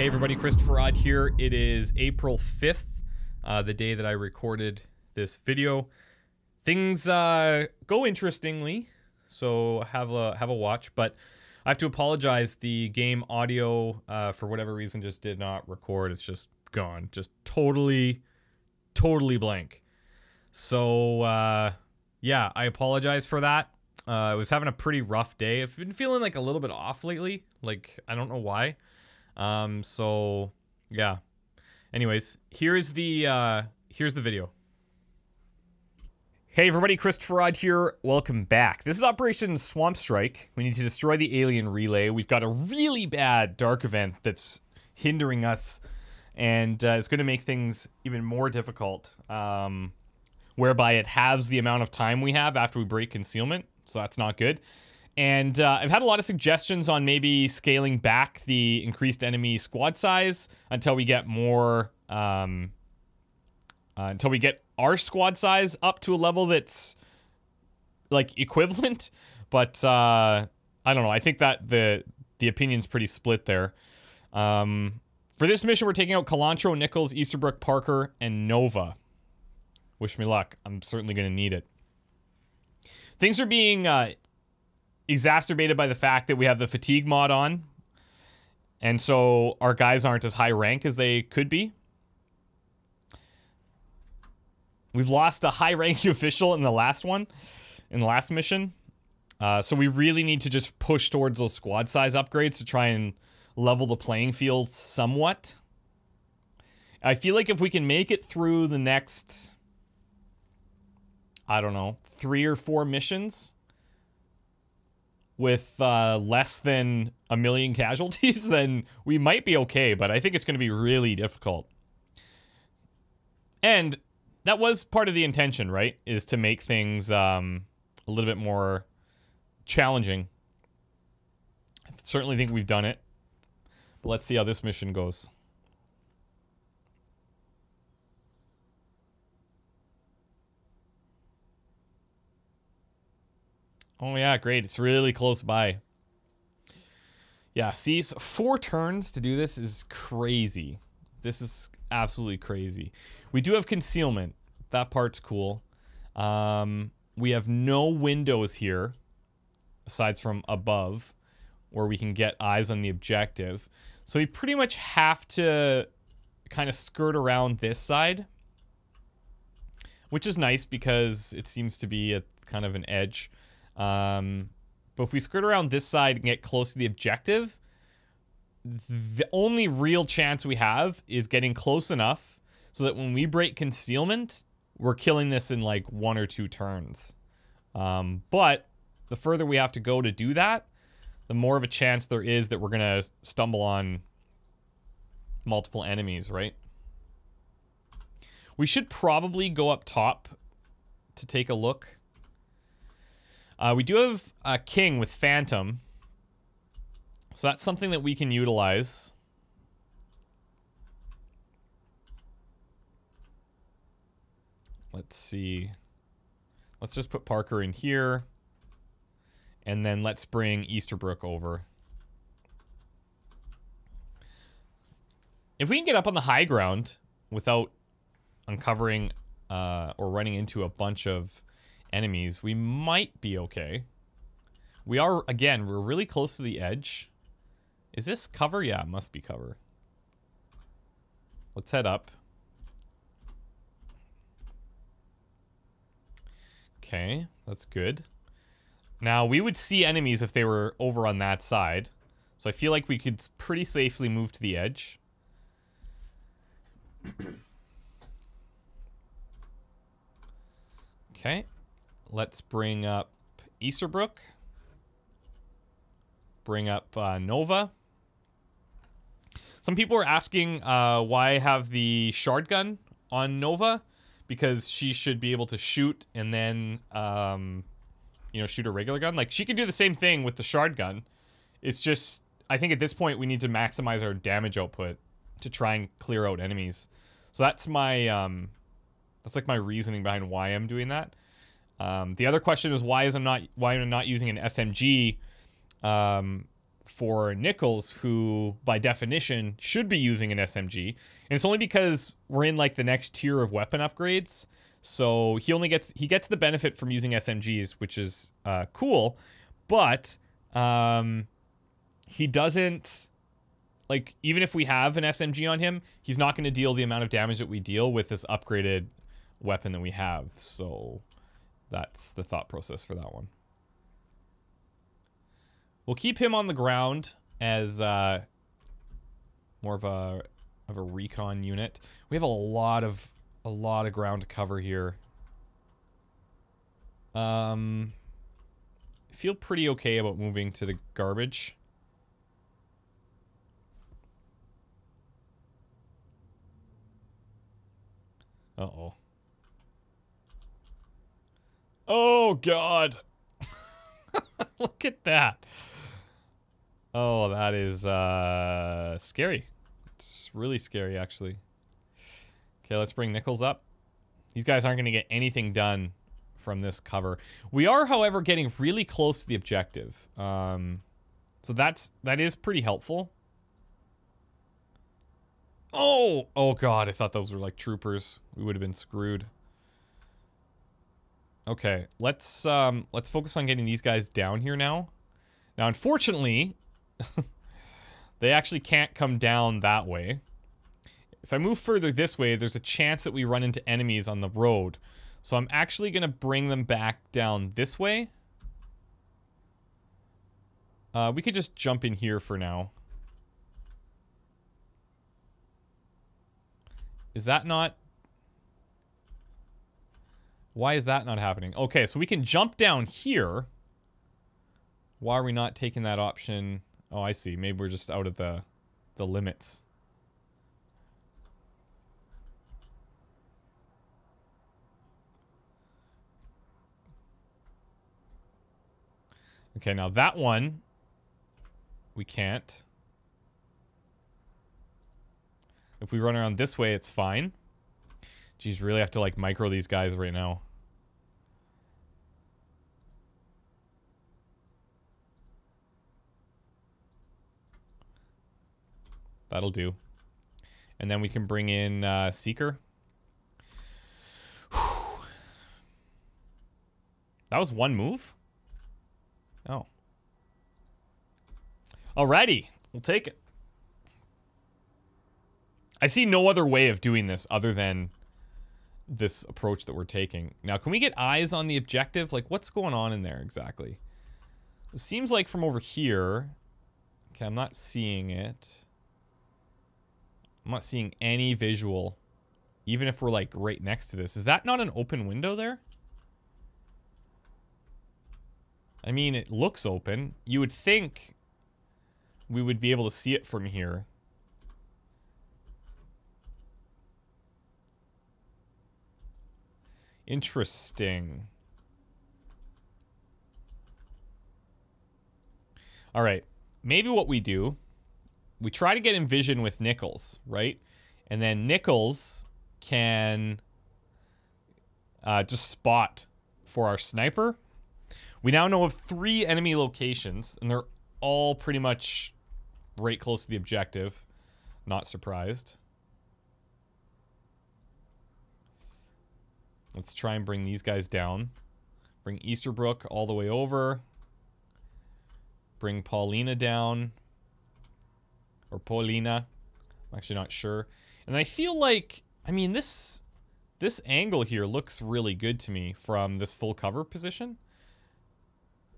Hey everybody, Christopher Odd here. It is April 5th, the day that I recorded this video. Things go interestingly, so have a watch, but I have to apologize. The game audio, for whatever reason, just did not record. It's just gone. Just totally blank. So, yeah, I apologize for that. I was having a pretty rough day. I've been feeling like a little bit off lately. Like, I don't know why. So yeah, anyways, here's the video. Hey everybody, Christopher Odd here. Welcome back. This is Operation Swamp Strike. We need to destroy the alien relay. We've got a really bad dark event that's hindering us, and it's going to make things even more difficult, whereby it halves the amount of time we have after we break concealment, so that's not good. And I've had a lot of suggestions on maybe scaling back the increased enemy squad size until we get more, until we get our squad size up to a level that's like equivalent. But I don't know. I think that the opinion's pretty split there. For this mission, we're taking out Calantro, Nichols, Easterbrook, Parker, and Nova. Wish me luck. I'm certainly going to need it. Things are being exacerbated by the fact that we have the fatigue mod on, and so our guys aren't as high rank as they could be. We've lost a high ranking official in the last one, in the last mission, so we really need to just push towards those squad size upgrades to try and level the playing field somewhat. I feel like if we can make it through the next, I don't know, 3 or 4 missions with less than 1 million casualties, then we might be okay, but I think it's going to be really difficult. And that was part of the intention, right? Is to make things a little bit more challenging. I certainly think we've done it. But let's see how this mission goes. Oh yeah, great. It's really close by. Yeah, see, so 4 turns to do this is crazy. This is absolutely crazy. We do have concealment. That part's cool. We have no windows here, aside from above, where we can get eyes on the objective. So we pretty much have to kind of skirt around this side, which is nice because it seems to be at kind of an edge. But if we skirt around this side and get close to the objective, the only real chance we have is getting close enough so that when we break concealment, we're killing this in like 1 or 2 turns. But the further we have to go to do that, the more of a chance there is that we're going to stumble on multiple enemies, right? We should probably go up top to take a look. We do have a king with Phantom, so that's something that we can utilize. Let's see. Let's just put Parker in here, and then let's bring Easterbrook over. If we can get up on the high ground without uncovering or running into a bunch of enemies, we might be okay. We are, again, we're really close to the edge. Is this cover? Yeah, it must be cover. Let's head up. Okay, that's good. Now, we would see enemies if they were over on that side, so I feel like we could pretty safely move to the edge. Okay. Let's bring up Easterbrook. Bring up Nova. Some people were asking why I have the shard gun on Nova, because she should be able to shoot and then, you know, shoot a regular gun. Like, she could do the same thing with the shard gun. It's just, I think at this point we need to maximize our damage output to try and clear out enemies. So that's my, that's like my reasoning behind why I'm doing that. The other question is why I'm not using an SMG for Nichols, who by definition should be using an SMG. And it's only because we're in like the next tier of weapon upgrades. So he only gets, he gets the benefit from using SMGs, which is cool, but he doesn't, like, even if we have an SMG on him, he's not going to deal the amount of damage that we deal with this upgraded weapon that we have. So that's the thought process for that one. We'll keep him on the ground as more of a recon unit. We have a lot of ground to cover here. I feel pretty okay about moving to the garbage. Uh-oh. Oh, God. Look at that. Oh, that is scary. It's really scary, actually. Okay, let's bring Nichols up. These guys aren't going to get anything done from this cover. We are, however, getting really close to the objective. So that is pretty helpful. Oh! Oh, God. I thought those were, like, troopers. We would have been screwed. Okay. Let's focus on getting these guys down here now. Now, unfortunately... they actually can't come down that way. If I move further this way, there's a chance that we run into enemies on the road. So I'm actually going to bring them back down this way. We could just jump in here for now. Is that not... Why is that not happening? Okay, so we can jump down here. Why are we not taking that option... Oh, I see. Maybe we're just out of the limits. Okay, now that one, we can't. If we run around this way, it's fine. Geez, really have to, like, micro these guys right now. That'll do. And then we can bring in Seeker. Whew. That was one move? Oh. Alrighty. We'll take it. I see no other way of doing this other than this approach that we're taking. Now, can we get eyes on the objective? Like, what's going on in there exactly? It seems like from over here... Okay, I'm not seeing it. I'm not seeing any visual, even if we're, like, right next to this. Is that not an open window there? I mean, it looks open. You would think we would be able to see it from here. Interesting. All right. Maybe what we do... We try to get in vision with Nichols, right? And then Nichols can just spot for our sniper. We now know of 3 enemy locations, and they're all pretty much right close to the objective. Not surprised. Let's try and bring these guys down. Bring Easterbrook all the way over. Bring Paulina down. Or Paulina. I'm actually not sure. And I feel like, I mean, this angle here looks really good to me from this full cover position.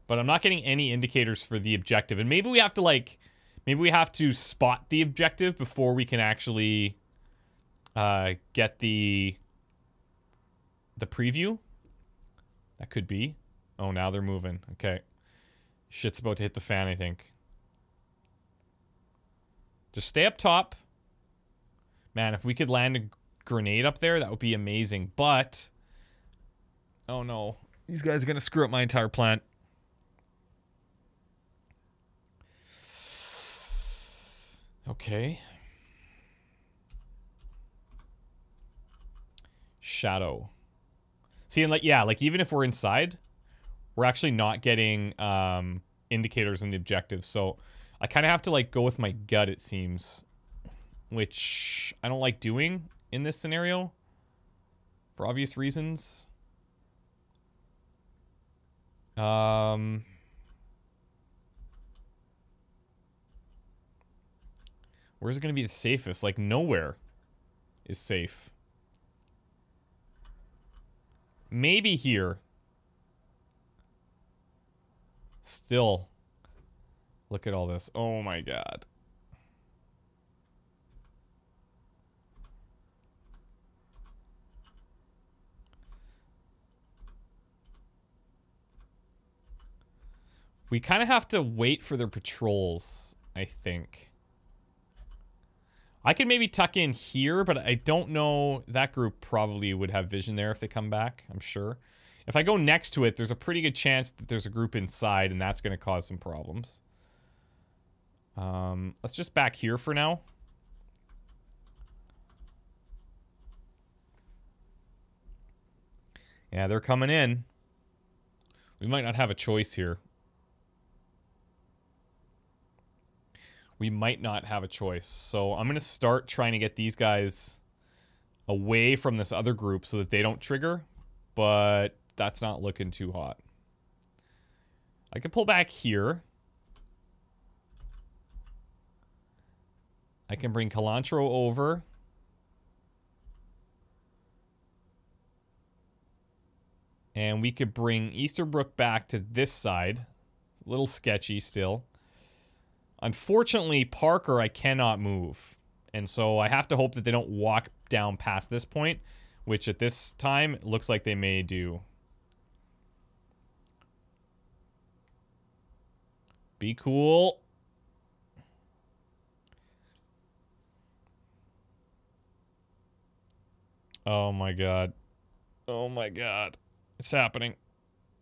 But I'm not getting any indicators for the objective. And maybe we have to, like, maybe we have to spot the objective before we can actually get the preview. That could be. Oh, now they're moving. Okay. Shit's about to hit the fan, I think. Just stay up top. Man, if we could land a grenade up there, that would be amazing. But, oh no. These guys are going to screw up my entire plan. Okay. Shadow. See, and like, yeah, like even if we're inside, we're actually not getting indicators in the objective. So... I kind of have to, like, go with my gut, it seems. Which I don't like doing in this scenario. For obvious reasons. Where's it going to be the safest? Like, nowhere is safe. Maybe here. Still. Look at all this. Oh my god. We kind of have to wait for their patrols, I think. I could maybe tuck in here, but I don't know. That group probably would have vision there if they come back, I'm sure. If I go next to it, there's a pretty good chance that there's a group inside, and that's going to cause some problems. Let's just back here for now. Yeah, they're coming in. We might not have a choice here. We might not have a choice. So I'm going to start trying to get these guys away from this other group so that they don't trigger. But that's not looking too hot. I can pull back here. I can bring Calantro over. And we could bring Easterbrook back to this side. A little sketchy still. Unfortunately, Parker, I cannot move. And so I have to hope that they don't walk down past this point, which at this time, it looks like they may do. Be cool. Oh my god. Oh my god. It's happening.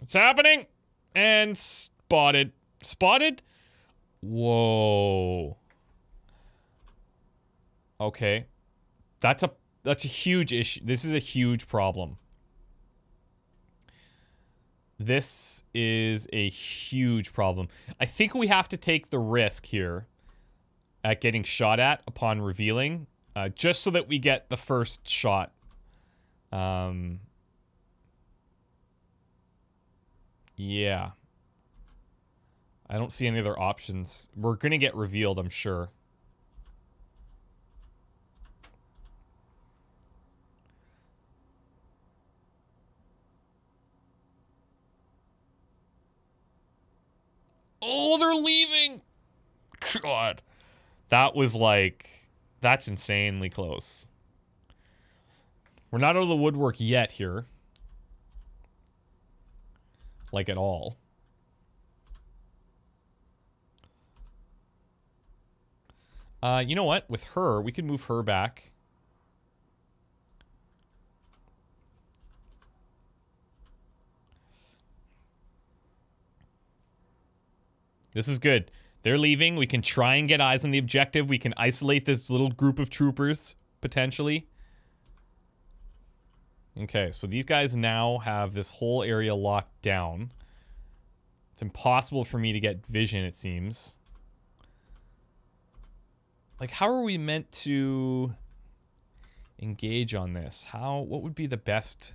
It's happening! And spotted. Spotted? Whoa. Okay. That's a huge issue. This is a huge problem. This is a huge problem. I think we have to take the risk here at getting shot at upon revealing, just so that we get the first shot. Yeah. I don't see any other options. We're going to get revealed, I'm sure. Oh, they're leaving! God. That was like... That's insanely close. We're not out of the woodwork yet here. Like, at all. You know what? With her, we can move her back. This is good. They're leaving. We can try and get eyes on the objective. We can isolate this little group of troopers, potentially. Okay, so these guys now have this whole area locked down. It's impossible for me to get vision, it seems. Like, how are we meant to engage on this? What would be the best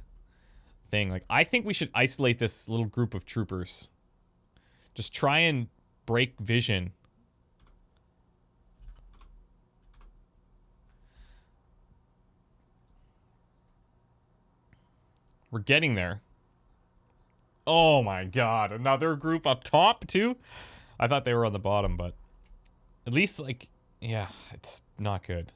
thing? Like, I think we should isolate this little group of troopers. Just try and break vision. We're getting there. Oh my god, another group up top, too? I thought they were on the bottom, but at least, like... Yeah, it's not good.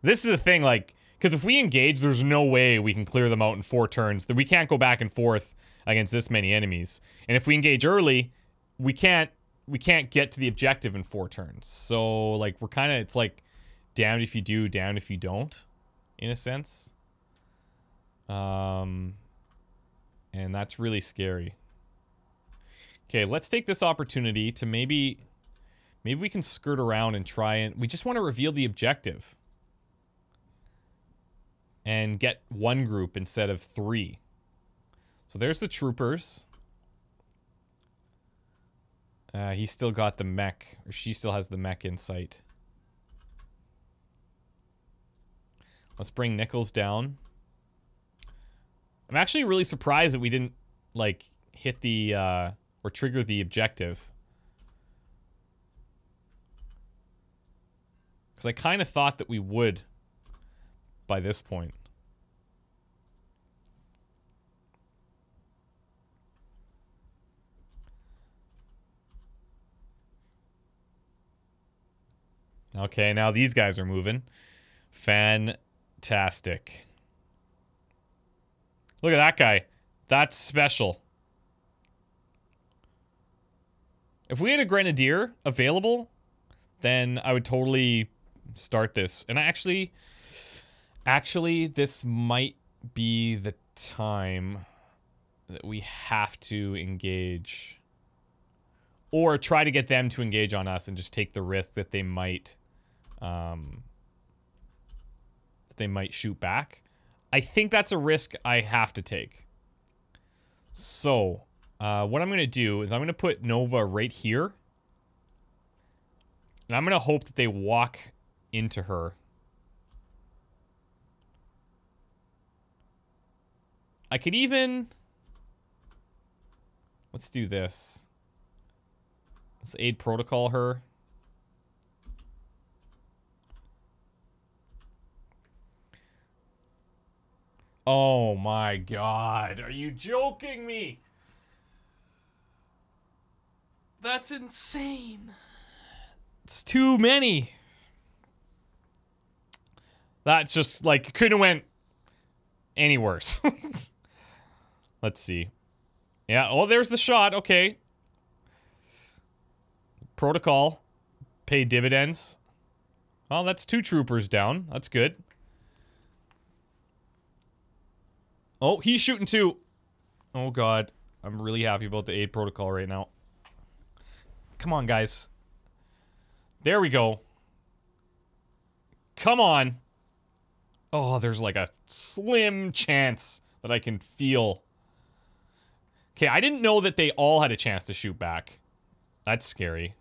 This is the thing, like, because if we engage, there's no way we can clear them out in 4 turns. That we can't go back and forth against this many enemies. And if we engage early, we can't get to the objective in 4 turns. So, like, we're kind of, it's like, damned if you do, damned if you don't, in a sense. And that's really scary. Okay, let's take this opportunity to maybe we can skirt around and try and... We just want to reveal the objective. And get 1 group instead of 3. So there's the troopers. He's still got the mech, or she still has the mech in sight. Let's bring Nichols down. I'm actually really surprised that we didn't, like, hit the, or trigger the objective. Because I kind of thought that we would by this point. Okay, now these guys are moving. Fantastic. Look at that guy. That's special. If we had a grenadier available, then I would totally start this. And I actually, this might be the time that we have to engage. Or try to get them to engage on us and just take the risk that they might... they might shoot back. I think that's a risk I have to take. So, what I'm going to do is I'm going to put Nova right here. And I'm going to hope that they walk into her. I could even... Let's do this. Let's aid protocol her. Oh my god, are you joking me? That's insane. It's too many. That's just like, couldn't have went any worse. Let's see. Yeah, oh, there's the shot, okay. Protocol, pay dividends. Well, that's 2 troopers down, that's good. Oh, he's shooting too. Oh, God. I'm really happy about the aid protocol right now. Come on, guys. There we go. Come on. Oh, there's like a slim chance that I can feel. Okay, I didn't know that they all had a chance to shoot back. That's scary.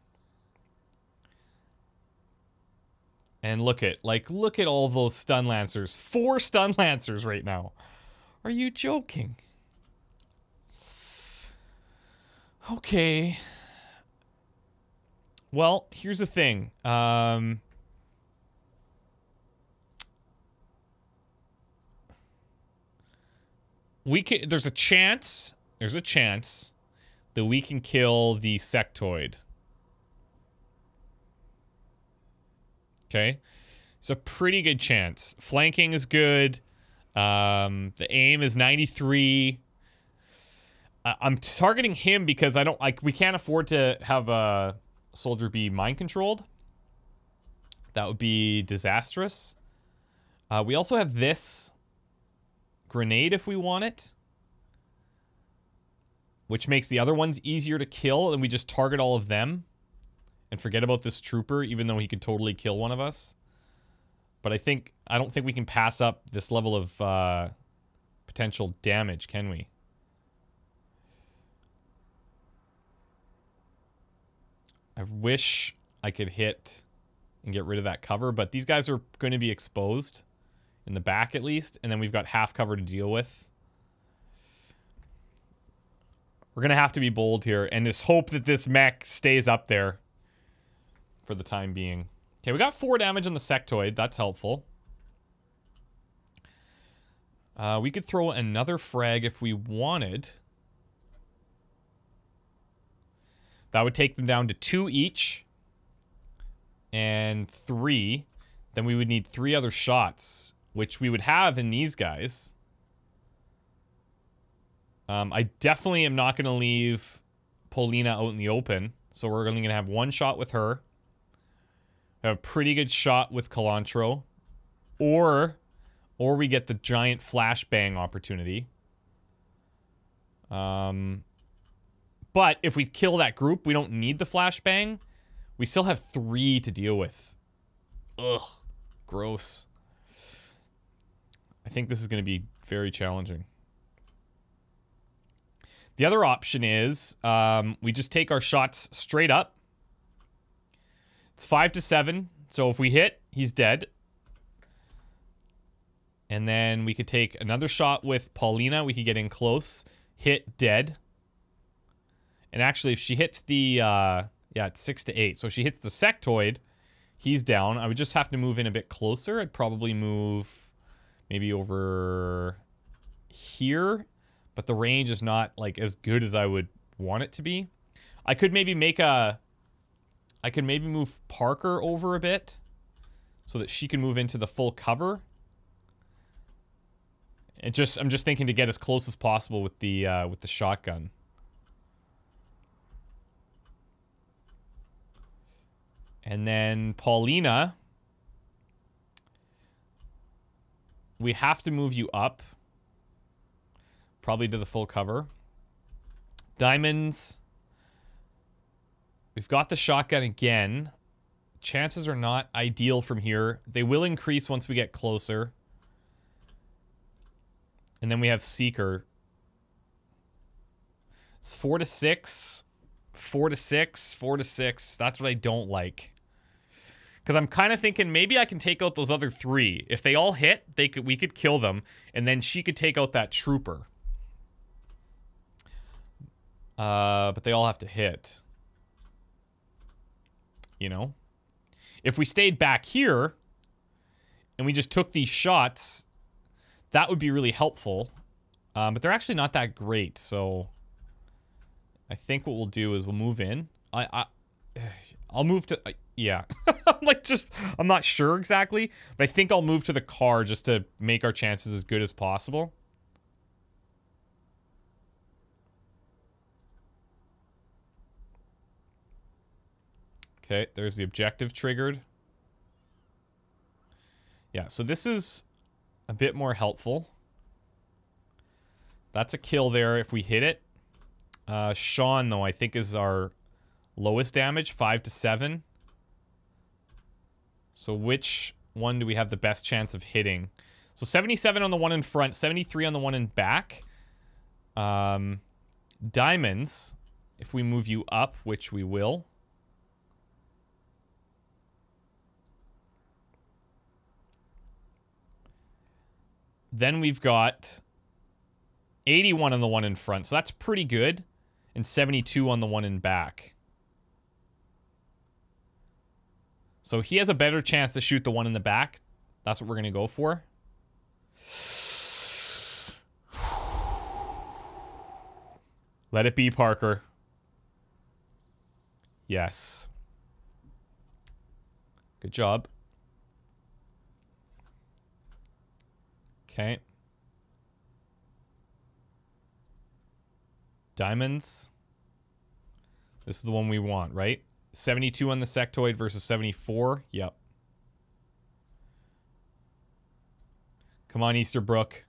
And look at, like, look at all those stun lancers. 4 stun lancers right now. Are you joking? Okay. Well, here's the thing. We can. There's a chance. There's a chance that we can kill the sectoid. Okay, it's a pretty good chance. Flanking is good. The aim is 93. I'm targeting him because I don't like, we can't afford to have a soldier be mind controlled. That would be disastrous. We also have this grenade if we want it, which makes the other ones easier to kill, and we just target all of them and forget about this trooper, even though he could totally kill one of us. But I think, I don't think we can pass up this level of potential damage, can we? I wish I could hit and get rid of that cover, but these guys are going to be exposed in the back at least, and then we've got half cover to deal with. We're going to have to be bold here and just hope that this mech stays up there for the time being. Okay, we got 4 damage on the sectoid. That's helpful. We could throw another frag if we wanted. That would take them down to 2 each. And 3. Then we would need 3 other shots, which we would have in these guys. I definitely am not going to leave Paulina out in the open. So we're only going to have 1 shot with her. A pretty good shot with Calantro, or we get the giant flashbang opportunity. But if we kill that group, we don't need the flashbang. We still have 3 to deal with. Ugh, gross. I think this is going to be very challenging. The other option is we just take our shots straight up. It's 5 to 7, so if we hit, he's dead. And then we could take another shot with Paulina. We could get in close, hit, dead. And actually, if she hits the, yeah, it's 6 to 8. So if she hits the sectoid, he's down. I would just have to move in a bit closer. I'd probably move maybe over here, but the range is not like as good as I would want it to be. I could maybe make a, I could maybe move Parker over a bit so that she can move into the full cover. And just, I'm just thinking to get as close as possible with the shotgun. And then Paulina, we have to move you up, probably to the full cover. Diamonds, we've got the shotgun again. Chances are not ideal from here. They will increase once we get closer. And then we have Seeker. It's 4 to 6. 4 to 6. 4 to 6. That's what I don't like. Because I'm kind of thinking maybe I can take out those other three. If they all hit, they could, we could kill them. And then she could take out that trooper. But they all have to hit. You know? If we stayed back here, and we just took these shots, that would be really helpful. But they're actually not that great, so I think what we'll do is we'll move in. I'll move to, yeah. I'm like just, I'm not sure exactly, but I think I'll move to the car just to make our chances as good as possible. Okay, there's the objective triggered. Yeah, so this is a bit more helpful. That's a kill there if we hit it. Sean, though, I think is our lowest damage, 5 to 7. So which one do we have the best chance of hitting? So 77 on the one in front, 73 on the one in back. Diamonds, if we move you up, which we will. Then we've got 81 on the one in front, so that's pretty good. And 72 on the one in back. So he has a better chance to shoot the one in the back. That's what we're going to go for. Let it be, Parker. Yes. Good job. Okay. Diamonds. This is the one we want, right? 72 on the sectoid versus 74. Yep. Come on, Easterbrook.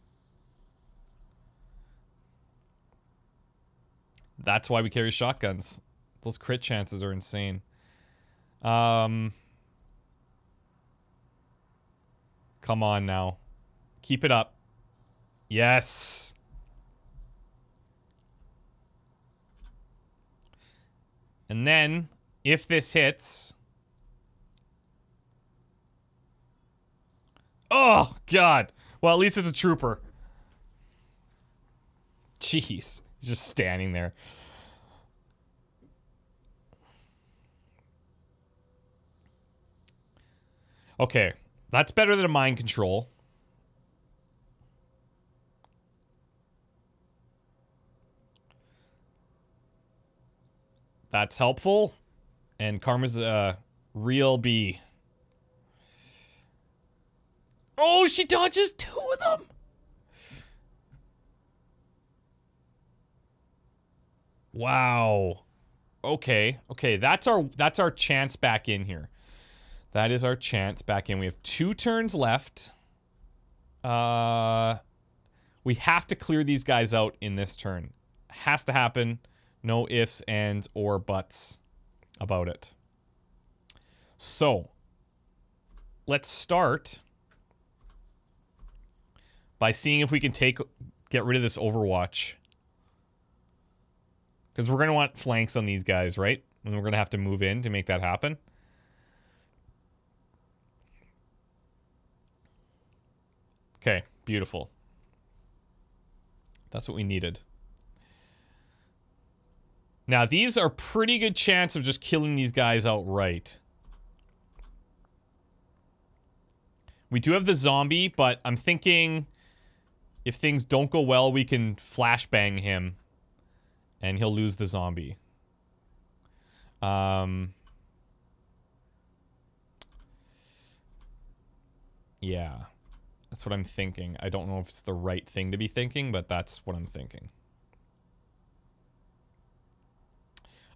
That's why we carry shotguns. Those crit chances are insane. Come on now. Keep it up. Yes. And then, if this hits... Oh, God. Well, at least it's a trooper. Jeez. He's just standing there. Okay. That's better than a mind control. That's helpful. And Karma's a real bee. Oh, she dodges 2 of them! Wow. Okay. Okay, that's our chance back in here. That is our chance back in. We have 2 turns left. We have to clear these guys out in this turn. Has to happen. No ifs, ands, or buts about it. So, let's start by seeing if we can get rid of this Overwatch. Because we're going to want flanks on these guys, right? And we're going to have to move in to make that happen. Okay, beautiful. That's what we needed. Now, these are pretty good chance of just killing these guys outright. We do have the zombie, but I'm thinking if things don't go well, we can flashbang him and he'll lose the zombie. Yeah, that's what I'm thinking. I don't know if it's the right thing to be thinking, but that's what I'm thinking.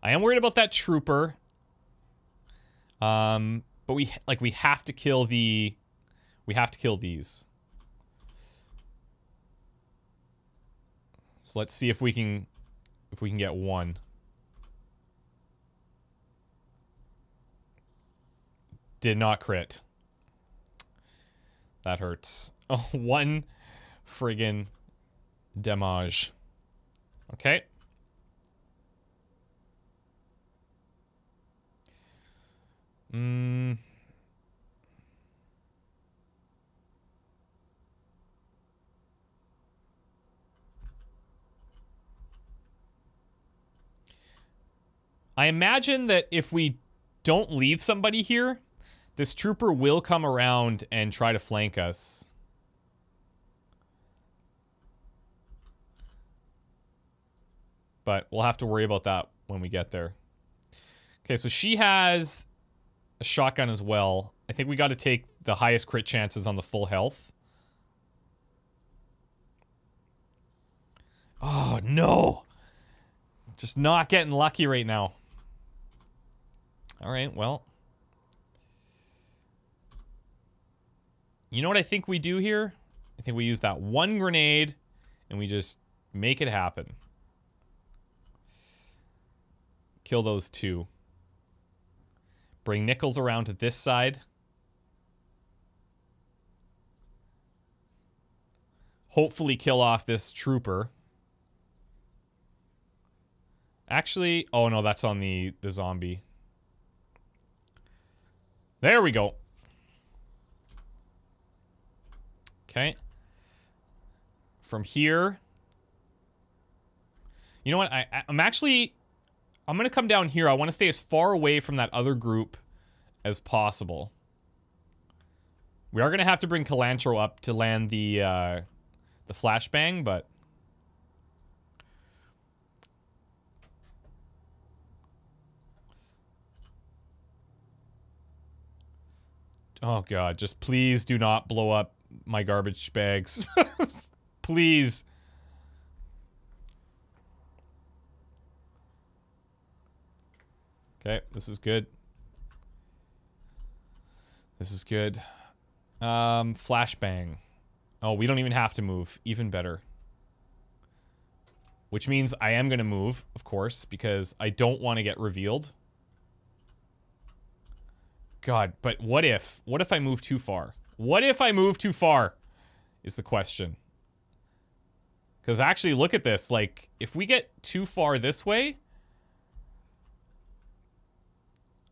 I am worried about that trooper. But we have to kill the... We have to kill these. So let's see if we can get one. Did not crit. That hurts. Oh, one friggin' damage. Okay. I imagine that if we don't leave somebody here, this trooper will come around and try to flank us. But we'll have to worry about that when we get there. Okay, so she has a shotgun as well. I think we got to take the highest crit chances on the full health. Oh, no. Just not getting lucky right now. All right, well. You know what I think we do here? I think we use that one grenade and we just make it happen. Kill those two. Bring Nichols around to this side. Hopefully kill off this trooper. Actually, oh no, that's on the zombie. There we go. Okay. From here. You know what? I'm going to come down here. I want to stay as far away from that other group as possible. We are going to have to bring Calantro up to land the flashbang, but... Oh, God. Just please do not blow up my garbage bags. Please. Okay, this is good. This is good. Flashbang. Oh, we don't even have to move. Even better. Which means I am going to move, of course, because I don't want to get revealed. God, but what if? What if I move too far? What if I move too far is the question. Because actually, look at this. Like, if we get too far this way...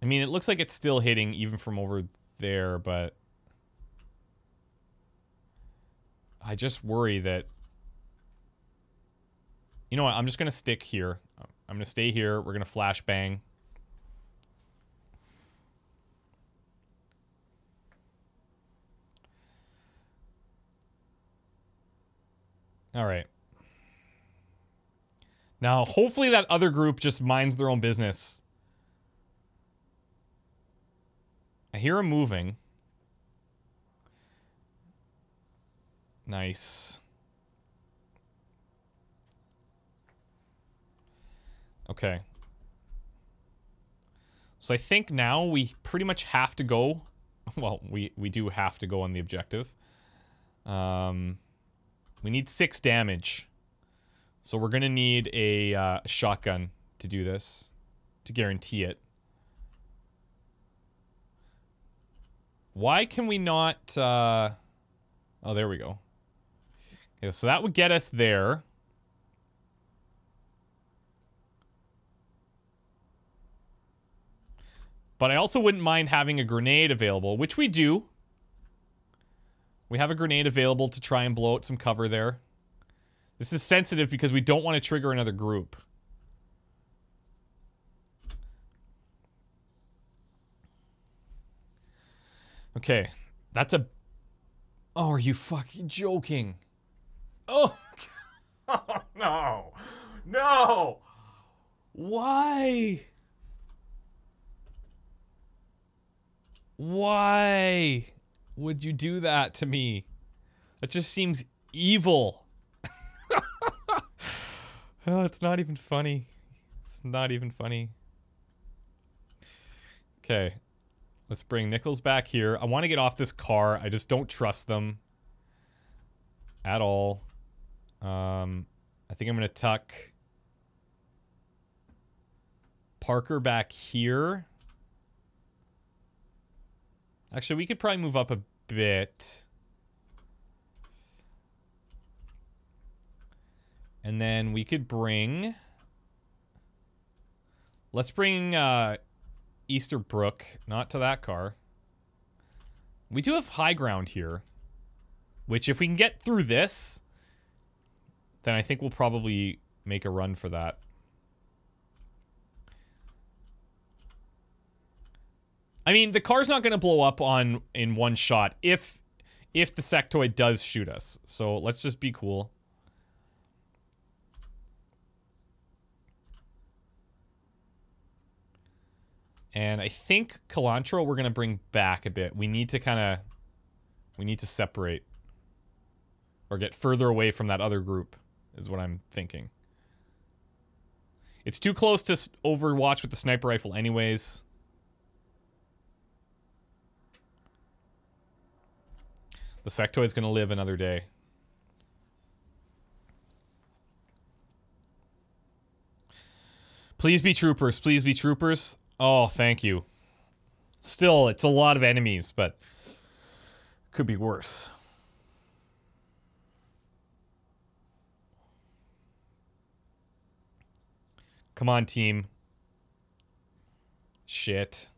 I mean, it looks like it's still hitting even from over there, but I just worry that... You know what? I'm just going to stick here. I'm going to stay here. We're going to flashbang. All right. Now, hopefully that other group just minds their own business. I hear him moving. Nice. Okay. So I think now we pretty much have to go. Well, we do have to go on the objective. We need 6 damage. So we're going to need a shotgun to do this. To guarantee it. Why can we not, oh, there we go. Okay, so that would get us there. But I also wouldn't mind having a grenade available, which we do. We have a grenade available to try and blow out some cover there. This is sensitive because we don't want to trigger another group. Okay. That's a... Oh, are you fucking joking? Oh, oh no. No. Why? Why would you do that to me? That just seems evil. Oh, it's not even funny. It's not even funny. Okay. Let's bring Nichols back here. I want to get off this car. I just don't trust them at all. I think I'm going to tuck Parker back here. Actually, we could probably move up a bit. And then we could bring... Let's bring Easterbrook. Not to that car. We do have high ground here. Which, if we can get through this, then I think we'll probably make a run for that. I mean, the car's not going to blow up on in one shot if the sectoid does shoot us. So let's just be cool. And I think Calantro we're going to bring back a bit. We need to separate or get further away from that other group is what I'm thinking. It's too close to overwatch with the sniper rifle anyways. The sectoid's gonna live another day. Please be troopers. Please be troopers. Oh, thank you. Still, it's a lot of enemies, but could be worse. Come on, team. Shit.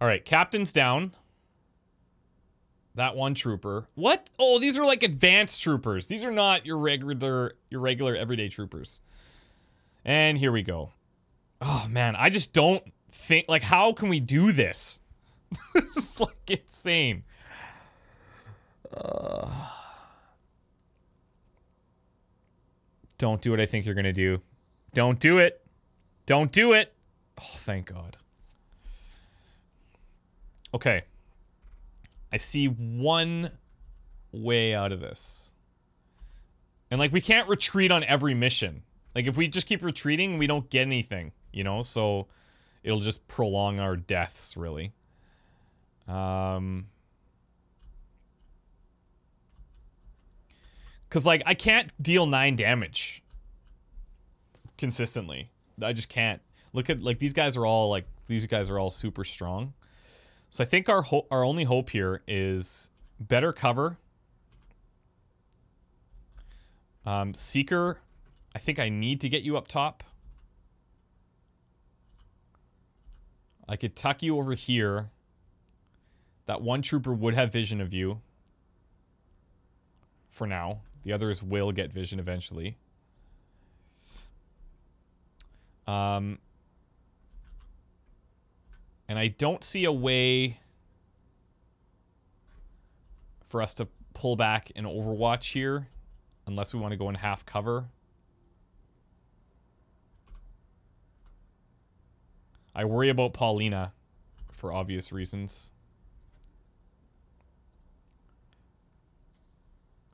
All right, captain's down. That one trooper. What? Oh, these are like advanced troopers. These are not your regular everyday troopers. And here we go. Oh man, I just don't think, like, how can we do this? This is like insane. Don't do what I think you're gonna do. Don't do it. Don't do it. Oh, thank God. Okay. I see one way out of this. And, like, we can't retreat on every mission. Like, if we just keep retreating, we don't get anything, you know? So, it'll just prolong our deaths, really. Because, like, I can't deal 9 damage consistently. I just can't. Look at, like, these guys are all, like, these guys are all super strong. So I think our only hope here is better cover. Seeker, I think I need to get you up top. I could tuck you over here. That one trooper would have vision of you. For now. The others will get vision eventually. And I don't see a way for us to pull back and overwatch here unless we want to go in half cover. I worry about Paulina for obvious reasons.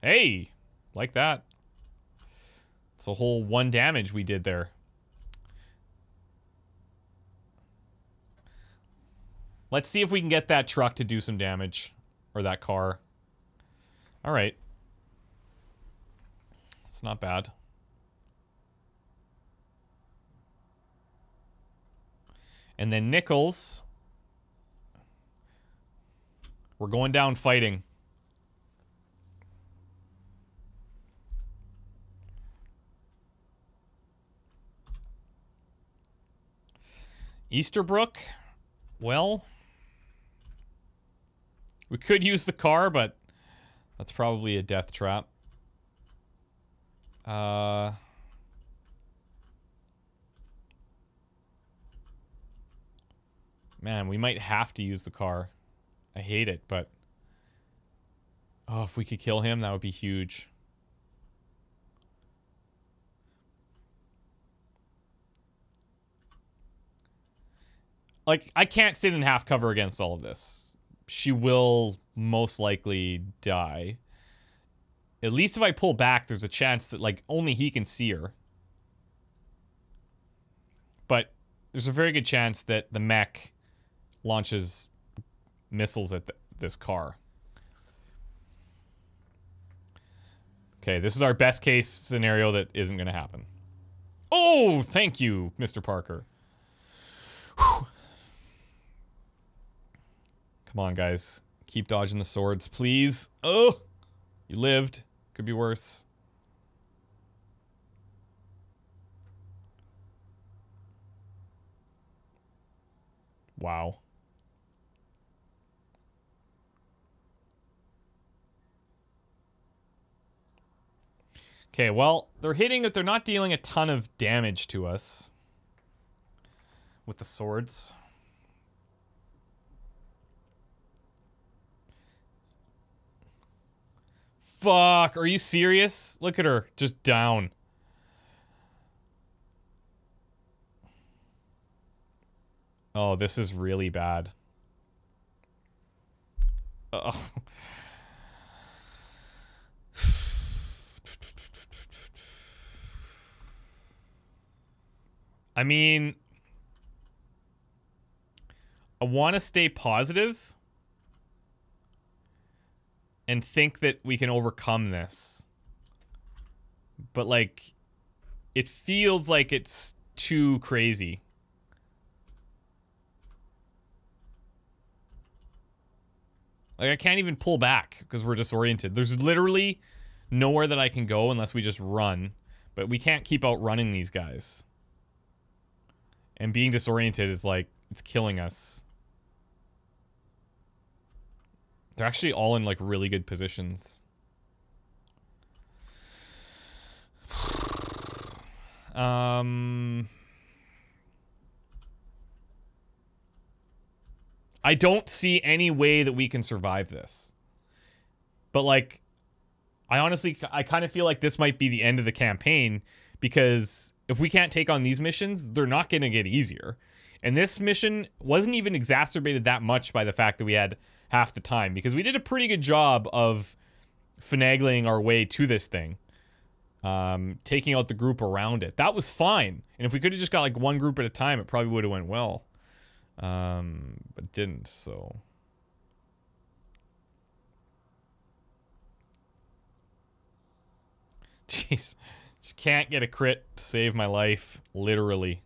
Hey! Like that. It's a whole 1 damage we did there. Let's see if we can get that truck to do some damage. Or that car. Alright. It's not bad. And then Nichols. We're going down fighting. Easterbrook? Well, we could use the car, but that's probably a death trap. Man, we might have to use the car. I hate it, but... Oh, if we could kill him, that would be huge. Like, I can't sit in half cover against all of this. She will most likely die. At least if I pull back, there's a chance that, like, only he can see her. But there's a very good chance that the mech launches missiles at this car. Okay, this is our best case scenario that isn't going to happen. Oh, thank you, Mr. Parker. Whew. Come on, guys. Keep dodging the swords, please. Oh, you lived. Could be worse. Wow. Okay, well, they're hitting, but they're not dealing a ton of damage to us with the swords. Fuck, are you serious? Look at her, just down. Oh, this is really bad. Oh. I mean, I want to stay positive and think that we can overcome this. But, like, it feels like it's too crazy. Like, I can't even pull back because we're disoriented. There's literally nowhere that I can go unless we just run. But we can't keep outrunning these guys. And being disoriented is, like, it's killing us. They're actually all in, like, really good positions. I don't see any way that we can survive this. But, like, I honestly, I kind of feel like this might be the end of the campaign, because if we can't take on these missions, they're not going to get easier. And this mission wasn't even exacerbated that much by the fact that we had half the time, because we did a pretty good job of finagling our way to this thing, taking out the group around it. That was fine. And if we could have just got, like, one group at a time, it probably would have went well. But didn't, so. Jeez. Just can't get a crit to save my life, literally.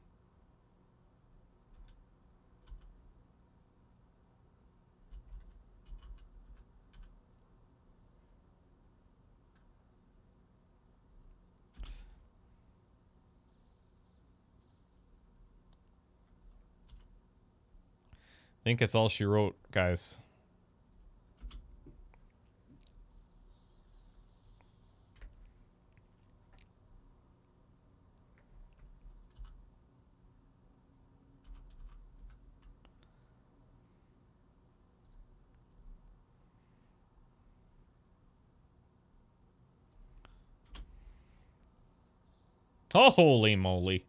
I think that's all she wrote, guys. Oh, holy moly.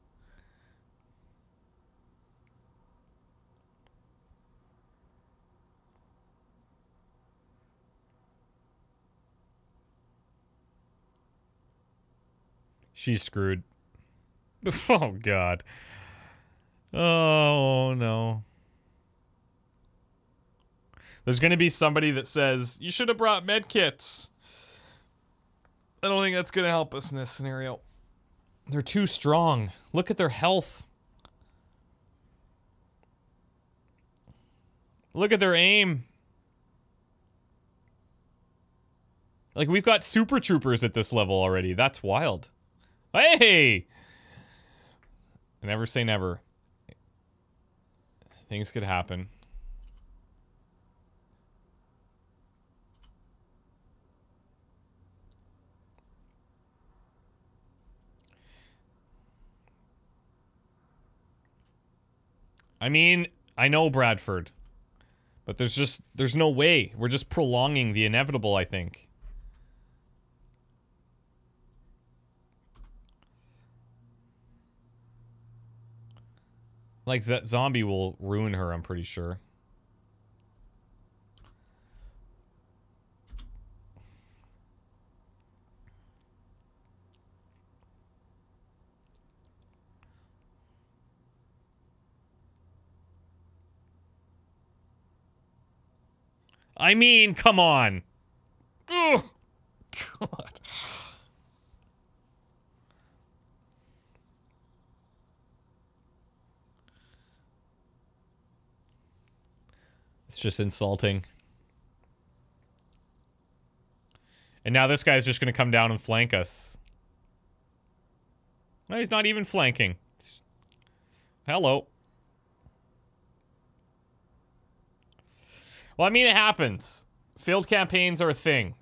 She's screwed. Oh, God. Oh, no. There's going to be somebody that says, you should have brought med kits. I don't think that's going to help us in this scenario. They're too strong. Look at their health. Look at their aim. Like, we've got super troopers at this level already. That's wild. Hey! Never say never. Things could happen. I mean, I know Bradford, but there's no way. We're just prolonging the inevitable, I think. Like, that zombie will ruin her, I'm pretty sure. I mean, come on. Ugh. God. It's just insulting. And now this guy's just gonna come down and flank us. No, he's not even flanking. Hello. Well, I mean, it happens. Failed campaigns are a thing.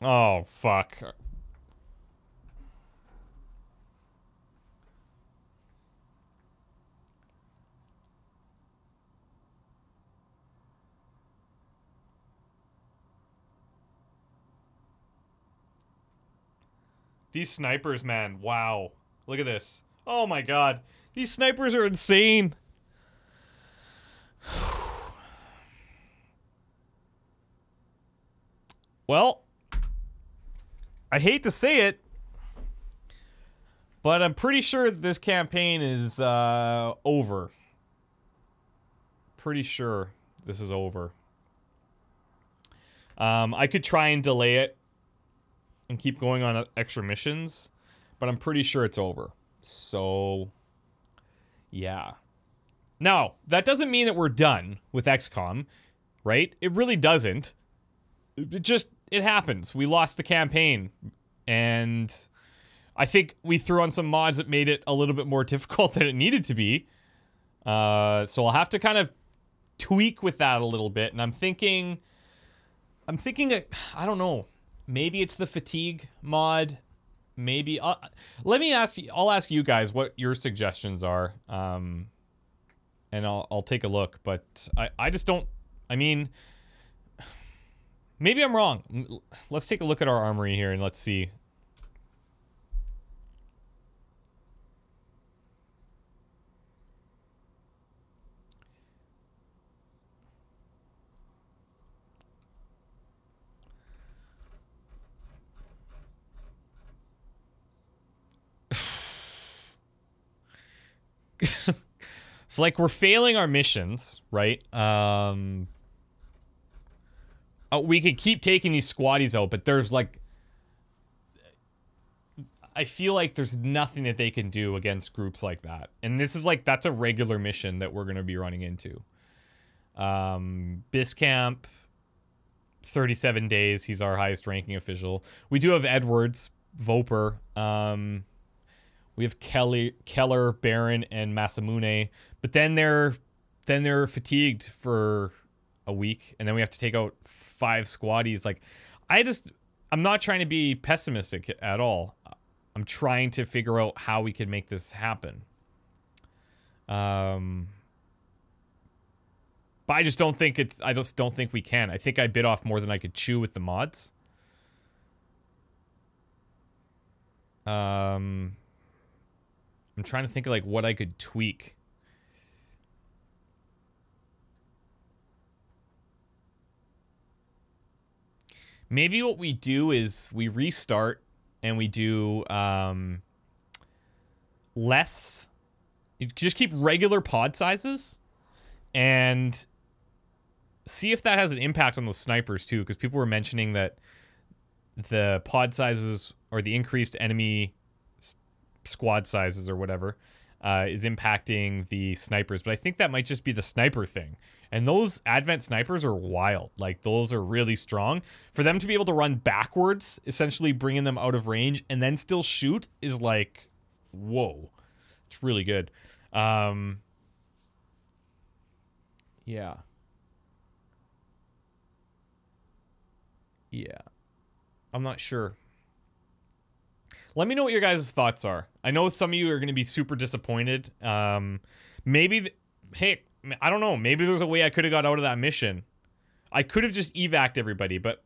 Oh, fuck. These snipers, man. Wow. Look at this. Oh, my God. These snipers are insane. Well, I hate to say it, but I'm pretty sure that this campaign is over. Pretty sure this is over. I could try and delay it and keep going on extra missions, but I'm pretty sure it's over. So... yeah. Now, that doesn't mean that we're done with XCOM, right? It really doesn't. It just, it happens. We lost the campaign, and I think we threw on some mods that made it a little bit more difficult than it needed to be. So I'll have to kind of tweak with that a little bit, and I'm thinking, I don't know, maybe it's the fatigue mod. Maybe I'll ask you guys what your suggestions are, and I'll take a look. But I just don't. I mean, maybe I'm wrong. Let's take a look at our armory here and let's see. So, like, we're failing our missions, right? We could keep taking these squaddies out, but there's, like... I feel like there's nothing that they can do against groups like that. And this is, like, that's a regular mission that we're going to be running into. Biscamp, 37 days. He's our highest-ranking official. We do have Edwards, Volper, we have Keller, Baron, and Masamune, but then they're fatigued for a week, and then we have to take out 5 squaddies. Like, I'm not trying to be pessimistic at all. I'm trying to figure out how we can make this happen. But I just don't think it's. I just don't think we can. I think I bit off more than I could chew with the mods. I'm trying to think of, like, what I could tweak. Maybe what we do is we restart and we do less. You just keep regular pod sizes and see if that has an impact on those snipers too, because people were mentioning that the pod sizes or the increased enemy squad sizes or whatever is impacting the snipers, but I think that might just be the sniper thing. And those Advent snipers are wild. Like, those are really strong. For them to be able to run backwards, essentially bringing them out of range and then still shoot, is like whoa, it's really good. Yeah. I'm not sure. Let me know what your guys' thoughts are. I know some of you are going to be super disappointed. Hey, I don't know. Maybe there's a way I could have got out of that mission. I could have just evac'd everybody, but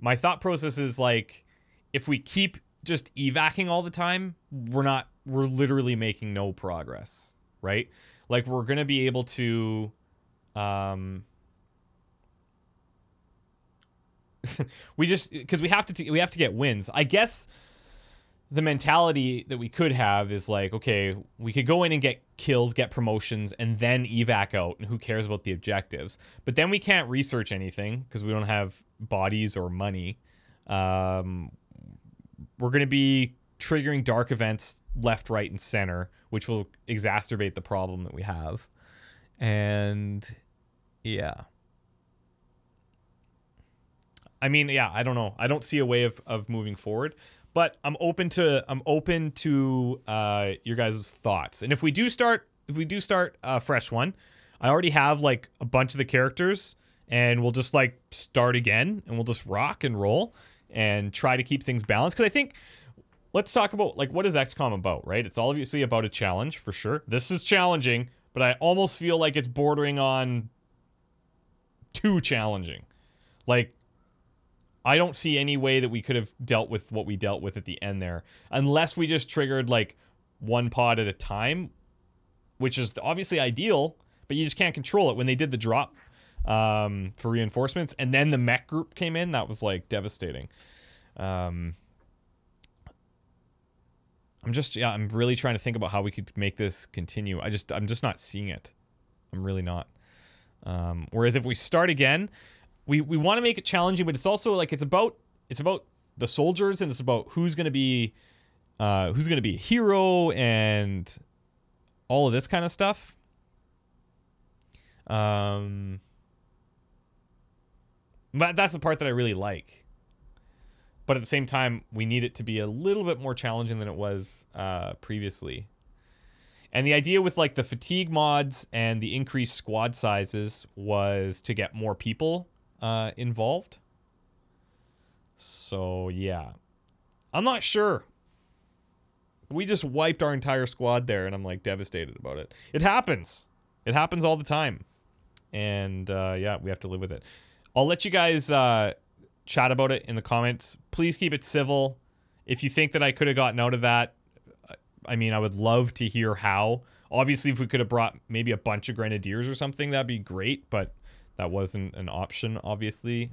my thought process is like, if we keep just evac'ing all the time, we're literally making no progress, right? Like, we're going to be able to, because we have to get wins. I guess the mentality that we could have is like, okay, we could go in and get kills, get promotions, and then evac out, and who cares about the objectives? But then we can't research anything because we don't have bodies or money. We're going to be triggering dark events left, right, and center, which will exacerbate the problem that we have. And yeah. I mean, yeah, I don't know. I don't see a way of moving forward, but I'm open to your guys' thoughts. And if we do start a fresh one, I already have like a bunch of the characters, and we'll just like start again, and we'll just rock and roll and try to keep things balanced. Because I think, let's talk about like, what is XCOM about, right? It's obviously about a challenge for sure. This is challenging, but I almost feel like it's bordering on too challenging. Like, I don't see any way that we could have dealt with what we dealt with at the end there, unless we just triggered like one pod at a time, which is obviously ideal, but you just can't control it. When they did the drop for reinforcements and then the mech group came in, that was like devastating. I'm really trying to think about how we could make this continue. I'm just not seeing it. I'm really not. Whereas if we start again, We want to make it challenging, but it's also like it's about the soldiers, and it's about who's gonna be a hero and all of this kind of stuff. But that's the part that I really like. But at the same time, we need it to be a little bit more challenging than it was previously. And the idea with like the fatigue mods and the increased squad sizes was to get more people involved. So yeah, I'm not sure. We just wiped our entire squad there, and I'm like devastated about it. It happens all the time, and yeah, we have to live with it. I'll let you guys chat about it in the comments. Please keep it civil. If you think that I could have gotten out of that, I mean, I would love to hear how. Obviously, if we could have brought maybe a bunch of grenadiers or something, that'd be great, but that wasn't an option, obviously.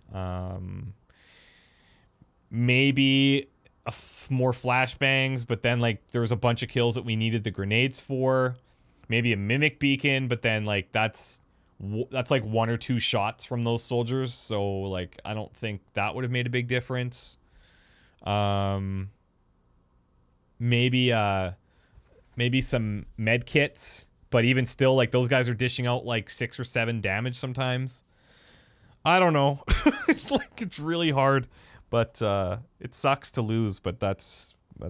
Maybe more flashbangs, but then like there was a bunch of kills that we needed the grenades for. Maybe a mimic beacon, but then like that's like one or two shots from those soldiers. So like I don't think that would have made a big difference. Maybe some med kits. But even still, like, those guys are dishing out, like, 6 or 7 damage sometimes. I don't know. It's like, it's really hard. But it sucks to lose, but that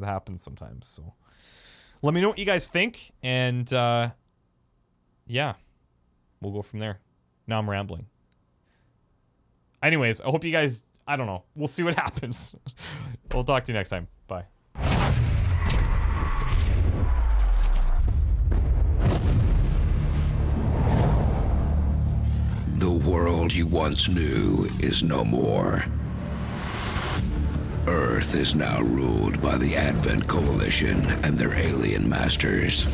happens sometimes. So let me know what you guys think. And, yeah, we'll go from there. Now I'm rambling. Anyways, I hope you guys, I don't know. We'll see what happens. We'll talk to you next time. Bye. The world you once knew is no more. Earth is now ruled by the Advent Coalition and their alien masters.